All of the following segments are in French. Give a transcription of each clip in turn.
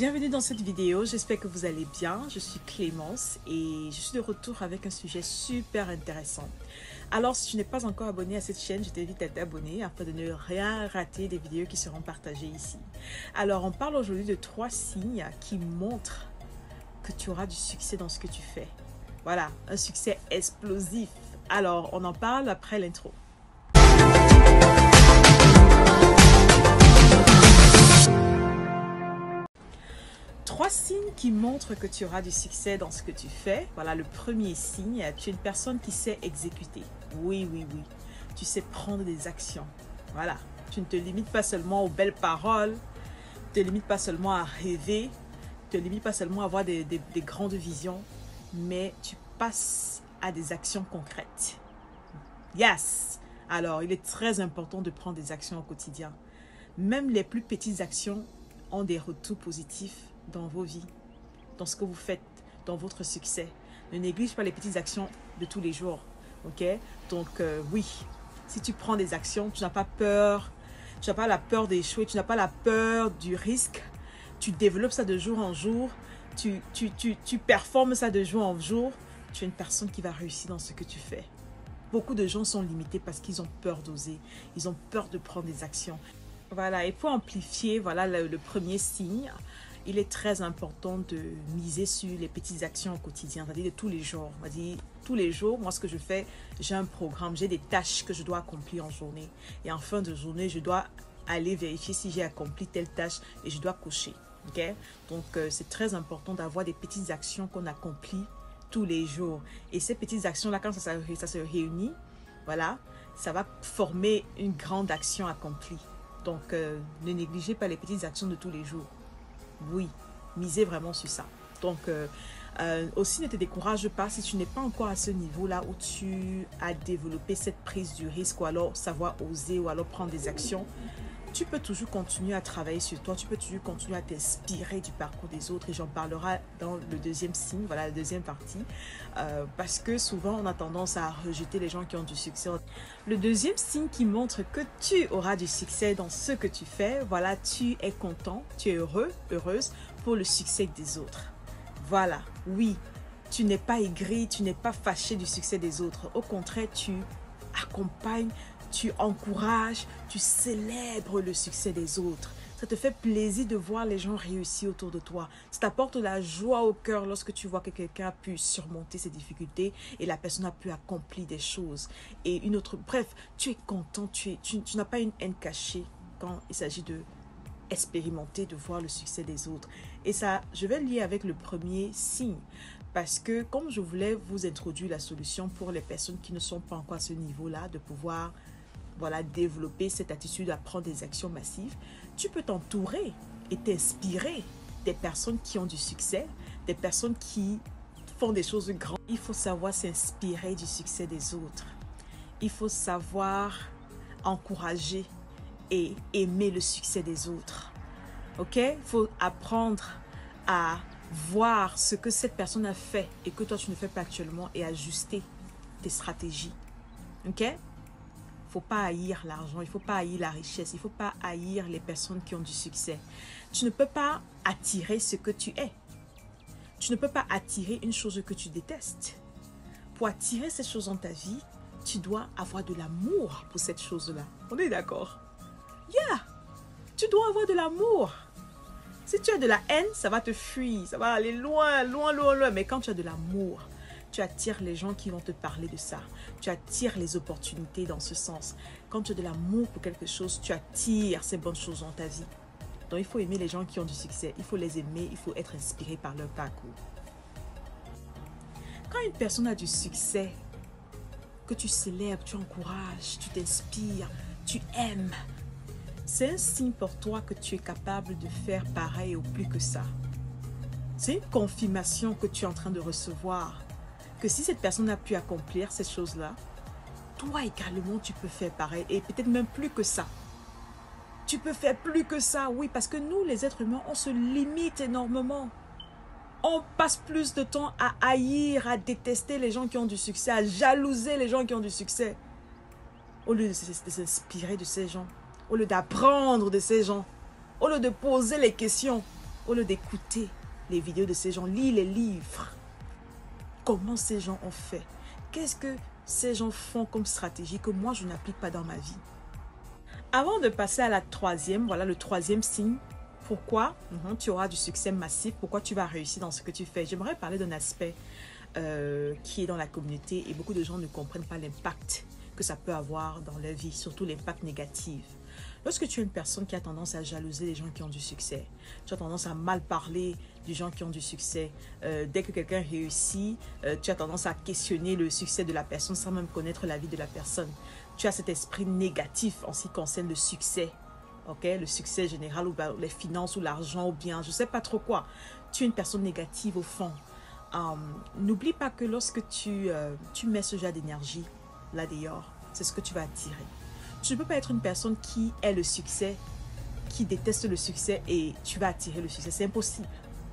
Bienvenue dans cette vidéo, j'espère que vous allez bien. Je suis Clémence et je suis de retour avec un sujet super intéressant. Alors si tu n'es pas encore abonné à cette chaîne, je t'invite à t'abonner afin de ne rien rater des vidéos qui seront partagées ici. Alors on parle aujourd'hui de 3 signes qui montrent que tu auras du succès dans ce que tu fais. Voilà, un succès explosif. Alors on en parle après l'intro. Signes qui montrent que tu auras du succès dans ce que tu fais. Voilà le premier signe, tu es une personne qui sait exécuter. Oui. Tu sais prendre des actions. Voilà, tu ne te limites pas seulement aux belles paroles, tu ne te limites pas seulement à rêver, tu ne te limites pas seulement à avoir des grandes visions, mais tu passes à des actions concrètes. Yes! Alors, il est très important de prendre des actions au quotidien. Même les plus petites actions ont des retours positifs dans vos vies, dans ce que vous faites, dans votre succès. Ne néglige pas les petites actions de tous les jours, ok? Donc oui, si tu prends des actions, tu n'as pas peur, tu n'as pas la peur d'échouer, tu n'as pas la peur du risque, tu développes ça de jour en jour, tu performes ça de jour en jour, tu es une personne qui va réussir dans ce que tu fais. Beaucoup de gens sont limités parce qu'ils ont peur d'oser, ils ont peur de prendre des actions. Voilà, et pour amplifier, voilà le premier signe, il est très important de miser sur les petites actions au quotidien, c'est-à-dire de tous les jours. C'est-à-dire tous les jours, moi ce que je fais, j'ai un programme, j'ai des tâches que je dois accomplir en journée. Et en fin de journée, je dois aller vérifier si j'ai accompli telle tâche et je dois cocher. Okay? Donc c'est très important d'avoir des petites actions qu'on accomplit tous les jours. Et ces petites actions-là, quand ça se réunit, voilà, ça va former une grande action accomplie. Donc ne négligez pas les petites actions de tous les jours. Oui, misez vraiment sur ça. Donc, aussi, ne te décourage pas si tu n'es pas encore à ce niveau-là où tu as développé cette prise du risque ou alors savoir oser ou alors prendre des actions. Tu peux toujours continuer à travailler sur toi, tu peux toujours continuer à t'inspirer du parcours des autres et j'en parlerai dans le deuxième signe, voilà la deuxième partie, parce que souvent on a tendance à rejeter les gens qui ont du succès. Le deuxième signe qui montre que tu auras du succès dans ce que tu fais, voilà, tu es content, tu es heureux, heureuse pour le succès des autres. Voilà, oui, tu n'es pas aigri, tu n'es pas fâché du succès des autres, au contraire tu accompagnes, tu encourages, tu célèbres le succès des autres. Ça te fait plaisir de voir les gens réussir autour de toi. Ça t'apporte la joie au cœur lorsque tu vois que quelqu'un a pu surmonter ses difficultés et la personne a pu accomplir des choses. Et une autre... Bref, tu es content, tu n'as pas une haine cachée quand il s'agit d'expérimenter, de voir le succès des autres. Et ça, je vais lier avec le premier signe. Parce que comme je voulais vous introduire la solution pour les personnes qui ne sont pas encore à ce niveau-là, de pouvoir... Voilà, développer cette attitude à prendre des actions massives, tu peux t'entourer et t'inspirer des personnes qui ont du succès, des personnes qui font des choses grandes. Il faut savoir s'inspirer du succès des autres. Il faut savoir encourager et aimer le succès des autres. Ok? Il faut apprendre à voir ce que cette personne a fait et que toi tu ne fais pas actuellement et ajuster tes stratégies. Ok? Il ne faut pas haïr l'argent, il ne faut pas haïr la richesse, il ne faut pas haïr les personnes qui ont du succès. Tu ne peux pas attirer ce que tu es. Tu ne peux pas attirer une chose que tu détestes. Pour attirer cette chose dans ta vie, tu dois avoir de l'amour pour cette chose-là. On est d'accord? Yeah! Tu dois avoir de l'amour. Si tu as de la haine, ça va te fuir, ça va aller loin, loin, loin, loin. Mais quand tu as de l'amour, tu attires les gens qui vont te parler de ça. Tu attires les opportunités dans ce sens. Quand tu as de l'amour pour quelque chose, tu attires ces bonnes choses dans ta vie. Donc, il faut aimer les gens qui ont du succès. Il faut les aimer. Il faut être inspiré par leur parcours. Quand une personne a du succès, que tu célèbres, tu encourages, tu t'inspires, tu aimes, c'est un signe pour toi que tu es capable de faire pareil ou plus que ça. C'est une confirmation que tu es en train de recevoir. Que si cette personne a pu accomplir ces choses-là, toi également, tu peux faire pareil et peut-être même plus que ça. Tu peux faire plus que ça, oui, parce que nous, les êtres humains, on se limite énormément. On passe plus de temps à haïr, à détester les gens qui ont du succès, à jalouser les gens qui ont du succès. Au lieu de s'inspirer de ces gens, au lieu d'apprendre de ces gens, au lieu de poser les questions, Au lieu d'écouter les vidéos de ces gens, lis les livres. Comment ces gens ont fait? Qu'est-ce que ces gens font comme stratégie que moi, je n'applique pas dans ma vie? Avant de passer à la troisième, voilà le troisième signe. Pourquoi tu auras du succès massif? Pourquoi tu vas réussir dans ce que tu fais? J'aimerais parler d'un aspect qui est dans la communauté et beaucoup de gens ne comprennent pas l'impact que ça peut avoir dans leur vie, surtout l'impact négatif. Lorsque tu es une personne qui a tendance à jalouser les gens qui ont du succès, tu as tendance à mal parler des gens qui ont du succès. Dès que quelqu'un réussit, tu as tendance à questionner le succès de la personne sans même connaître la vie de la personne. Tu as cet esprit négatif en ce qui concerne le succès. Okay? Le succès général ou les finances ou l'argent ou bien je ne sais pas trop quoi. Tu es une personne négative au fond. N'oublie pas que lorsque tu mets ce genre d'énergie là dehors, c'est ce que tu vas attirer. Tu ne peux pas être une personne qui est le succès, qui déteste le succès et tu vas attirer le succès. C'est impossible.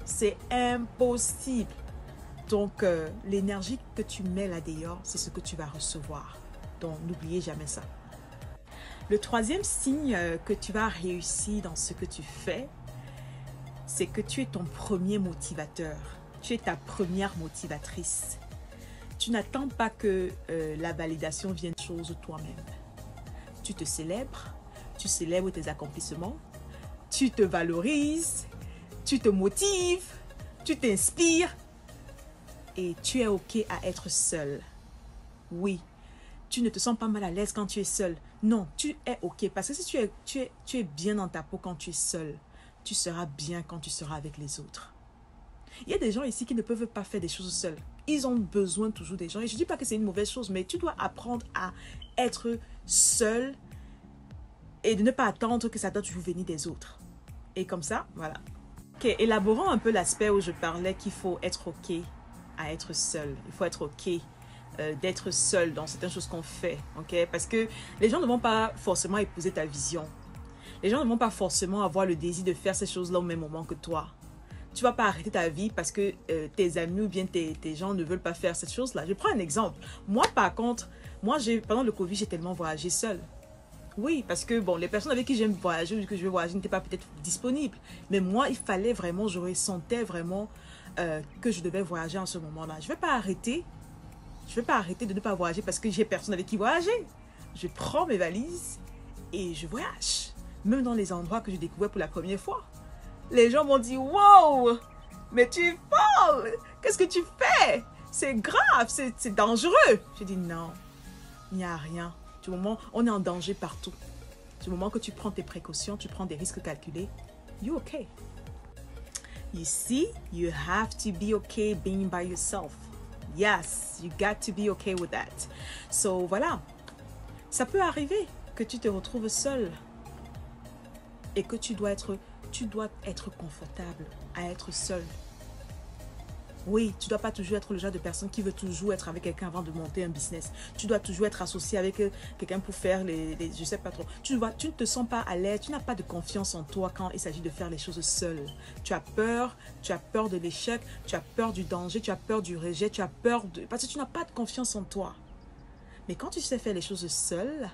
C'est impossible. Donc, l'énergie que tu mets là dehors, c'est ce que tu vas recevoir. Donc, n'oubliez jamais ça. Le troisième signe que tu vas réussir dans ce que tu fais, c'est que tu es ton premier motivateur. Tu es ta première motivatrice. Tu n'attends pas que la validation vienne de choses toi-même. Tu te célèbres, tu célèbres tes accomplissements, tu te valorises, tu te motives, tu t'inspires et tu es OK à être seul. Oui, tu ne te sens pas mal à l'aise quand tu es seul. Non, tu es OK parce que si tu es bien dans ta peau quand tu es seul, tu seras bien quand tu seras avec les autres. Il y a des gens ici qui ne peuvent pas faire des choses seuls. Ils ont besoin toujours des gens. Et je ne dis pas que c'est une mauvaise chose, mais tu dois apprendre à être seul et de ne pas attendre que ça doit toujours venir des autres. Et comme ça, voilà. Ok, élaborons un peu l'aspect où je parlais qu'il faut être OK à être seul. Il faut être OK d'être seul dans certaines choses qu'on fait. Okay? Parce que les gens ne vont pas forcément épouser ta vision. Les gens ne vont pas forcément avoir le désir de faire ces choses-là au même moment que toi. Tu ne vas pas arrêter ta vie parce que tes amis ou bien tes gens ne veulent pas faire cette chose-là. Je prends un exemple. Moi, par contre, pendant le Covid, j'ai tellement voyagé seule. Oui, parce que bon, les personnes avec qui j'aime voyager ou que je veux voyager n'étaient pas peut-être disponibles. Mais moi, il fallait vraiment, je ressentais vraiment que je devais voyager en ce moment-là. Je ne vais pas arrêter. Je ne vais pas arrêter de ne pas voyager parce que j'ai personne avec qui voyager. Je prends mes valises et je voyage. Même dans les endroits que je découvrais pour la première fois. Les gens m'ont dit « Wow, mais tu es folle, qu'est-ce que tu fais? C'est grave, c'est dangereux. » J'ai dit « Non, il n'y a rien. Du moment, on est en danger partout. Du moment que tu prends tes précautions, tu prends des risques calculés, you're okay. You see, you have to be okay being by yourself. Yes, you got to be okay with that. » So voilà, ça peut arriver que tu te retrouves seule et que tu dois être confortable à être seul. Oui, tu ne dois pas toujours être le genre de personne qui veut toujours être avec quelqu'un avant de monter un business. Tu dois toujours être associé avec quelqu'un pour faire les je ne sais pas trop. Tu ne te sens pas à l'aise, tu n'as pas de confiance en toi quand il s'agit de faire les choses seul. Tu as peur de l'échec, tu as peur du danger, tu as peur du rejet, tu as peur de... Parce que tu n'as pas de confiance en toi. Mais quand tu sais faire les choses seul,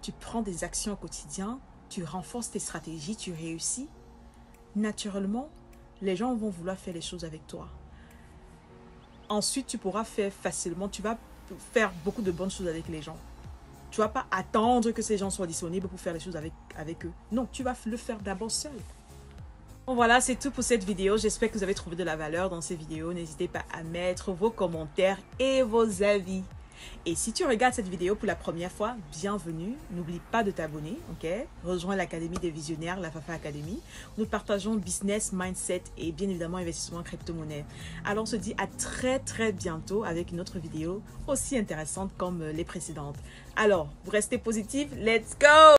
tu prends des actions au quotidien, tu renforces tes stratégies, tu réussis, naturellement, les gens vont vouloir faire les choses avec toi. Ensuite, tu pourras faire facilement, tu vas faire beaucoup de bonnes choses avec les gens. Tu ne vas pas attendre que ces gens soient disponibles pour faire les choses avec eux. Non, tu vas le faire d'abord seul. Bon, voilà, c'est tout pour cette vidéo. J'espère que vous avez trouvé de la valeur dans ces vidéos. N'hésitez pas à mettre vos commentaires et vos avis. Et si tu regardes cette vidéo pour la première fois, bienvenue. N'oublie pas de t'abonner, ok? Rejoins l'Académie des Visionnaires, la Fafa Academy. Nous partageons business, mindset et bien évidemment investissement en crypto-monnaie. Alors on se dit à très très bientôt avec une autre vidéo aussi intéressante comme les précédentes. Alors, vous restez positifs, let's go!